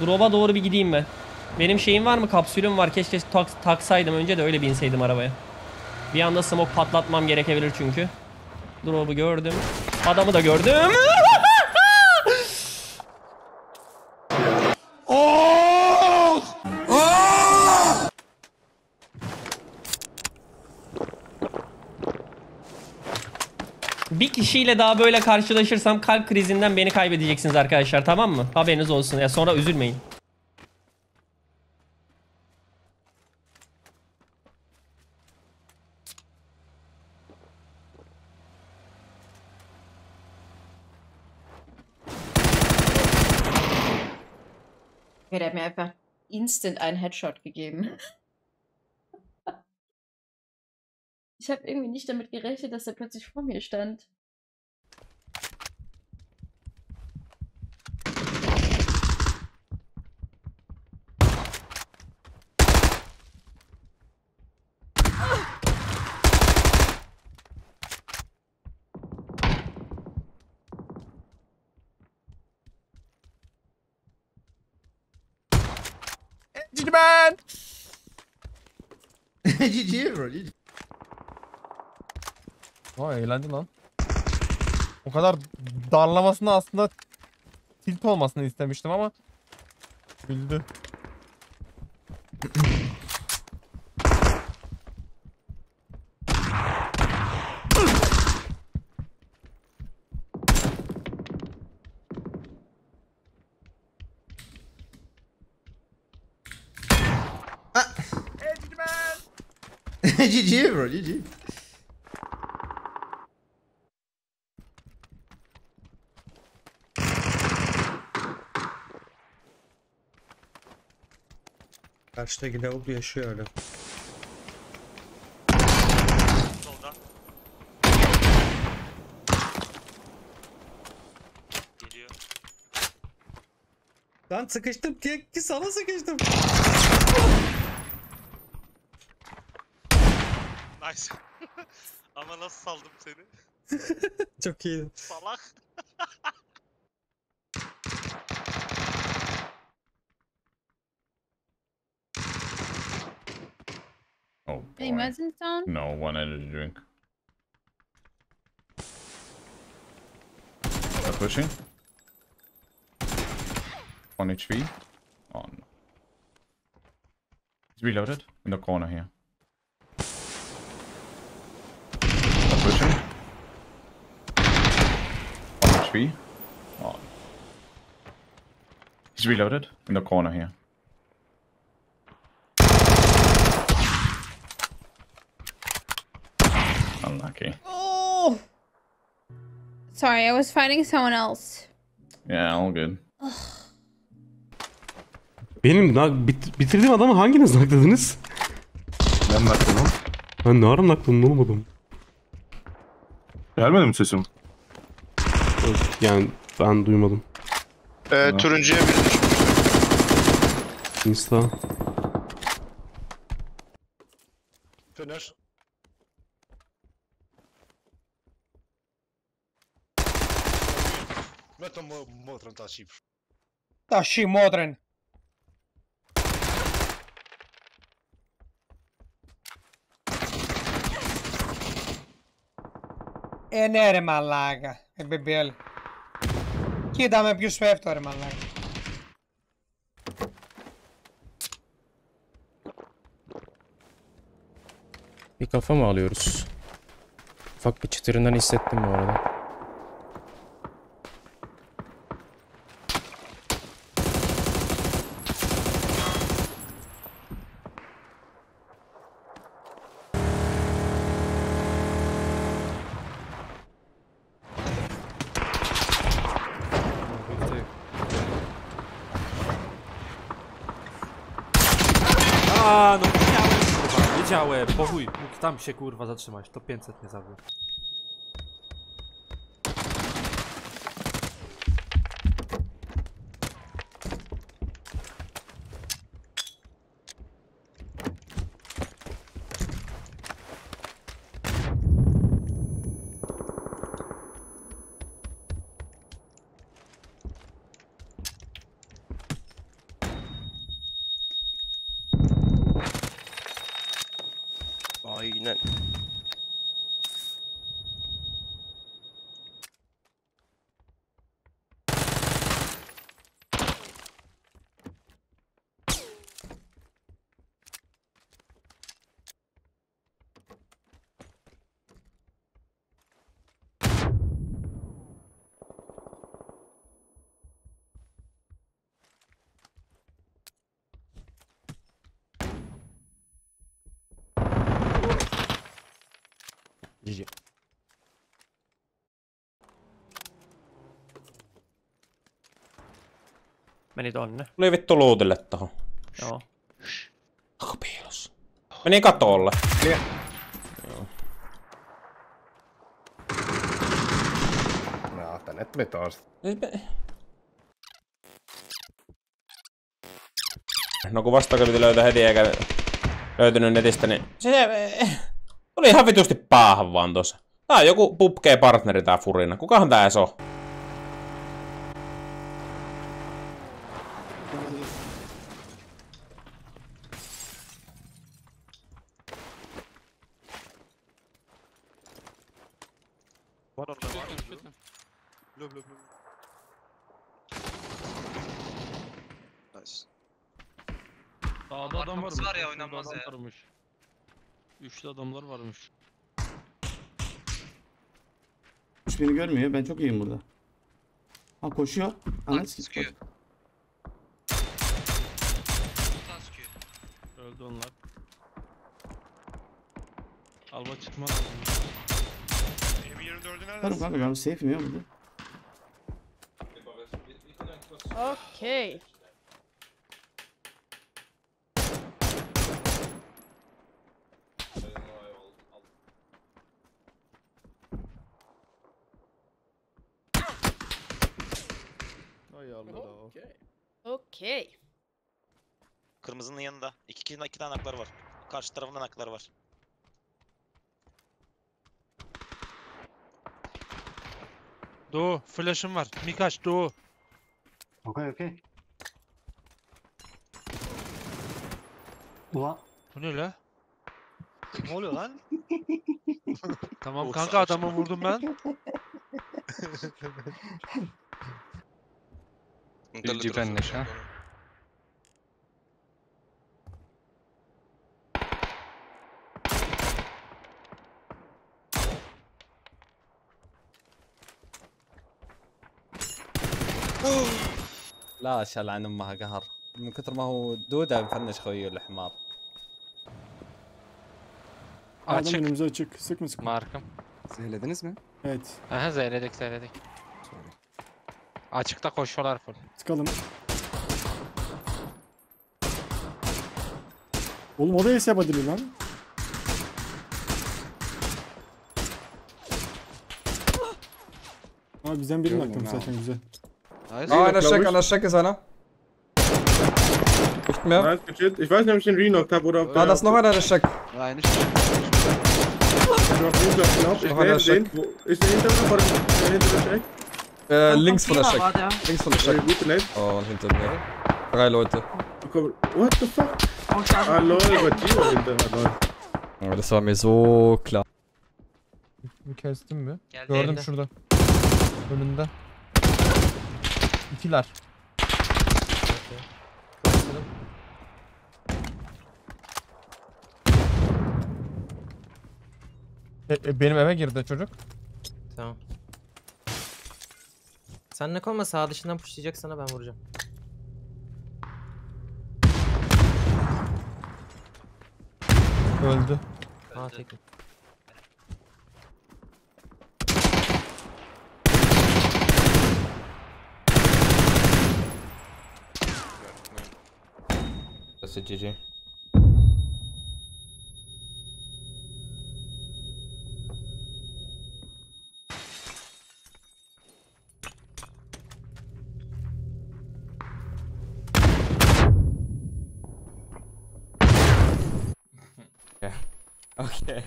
Drop'a doğru bir gideyim ben. Benim şeyim var mı? Kapsülüm var. Keşke taksaydım önce de öyle binseydim arabaya. Bir anda smoke patlatmam gerekebilir çünkü. Drop'u gördüm. Adamı da gördüm. Bir kişiyle daha böyle karşılaşırsam kalp krizinden beni kaybedeceksiniz arkadaşlar, tamam mı? Haberiniz olsun ya, sonra üzülmeyin. Okay, der hat mir einfach instant einen Headshot gegeben. Ich habe irgendwie nicht damit gerechnet, dass er plötzlich vor mir stand. Gentlemen! GG bro, GG. Vay eğlendi lan. O kadar darlamasını aslında tilt olmasını istemiştim ama bildi. GG bro, GG. Karşıdaki lavuk yaşıyor öyle. Solda. Geliyor. Lan sıkıştım ki sana sıkıştım. Nice. Ama nasıl saldım seni? Çok iyi. Salak. Oh, hey, imagine sound? No, one energy drink. They're pushing. 1 HP. Oh no. He's reloaded in the corner here. They're pushing. 1 HP. Oh no. He's reloaded in the corner here. Unlucky. Oh! Sorry, I was fighting someone else. Yeah, all good. Benim bitirdiğim adamı hanginiz nakladınız? Ben nakladım. Ben ne ara nakladım, ne olmadım? Gelmedi mi sesim? Yani ben duymadım. Turuncuya biri düşmüş. Insta. Töner. Vetëm motrën ta shqip. Ta shqip motrën. E nere malaga, e bebel. Kida me più swift ore malaga. Bir kafa mı alıyoruz? Ufak bir çıtırından hissettim bu arada. A, no wiedziałem, kurwa, wiedziałem, po chuj, mógł tam się kurwa zatrzymać, to 500 nie zabił. Meni tonne. Tuli vittu luutille tohon. Joo. Onko piilossa? Meni katolle. Liä. Joo. No, tänne tuli taas. No kun vastaakylti löytää heti eikä löytynyt netistä, niin se tuli ihan vitusti päähän vaan tossa. Tää on joku pubkee partneri tää furina. Kukahan tää ees on? Nice. Dağda adam varmış. Var ya oynamaz ya. Üçlü adamlar varmış. Hiç beni görmüyor. Ben çok iyiyim burada. Ha koşuyor. Anlat sıkıyor. Öldü onlar. Alba çıkmaz. Tamam kanka ben safe miyim burada? Okay. Okay. Kırmızının yanında. İki tane naklar var. Karşı tarafında naklar var. Doğu, flash'ım var. Mikaç, Doğu. Okay, okay. Ulan. Bu ne la? Ne oluyor lan? Tamam kanka adamı vurdum ben. Birinci benleş ha. لا شال عن امها قهر من كثر ما هو دوده مفنش خويه الحمار. Adam önümüze çık. Sıkma sıkma. Markım. Zehirlediniz mi? Evet. Aha zehirledik. Açıkta koşuyorlar full. Sıkalım. Oğlum o da es yapabilir lan. Abi bizden birini aktım zaten güzel. Ah, einer steckt, ist einer. Nicht mehr. Ich weiß nicht, ob ich den Renockt habe oder ob da ist noch einer, der steckt. Nein, nicht. Links von der Steck. Links von der Steck. Oh, und hinter mir. Drei Leute. What the fuck? Ah, lol, Gordino hinter mir. Das war mir so klar. Kestim mi? Gördüm şurada. Önünde. İkiler. Benim eve girdi çocuk. Tamam. Sen ne konma sağ dışından pushlayacak sana ben vuracağım. Öldü. Ha tekin. GG. Yeah. Okay.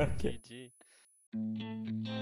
Okay. GG.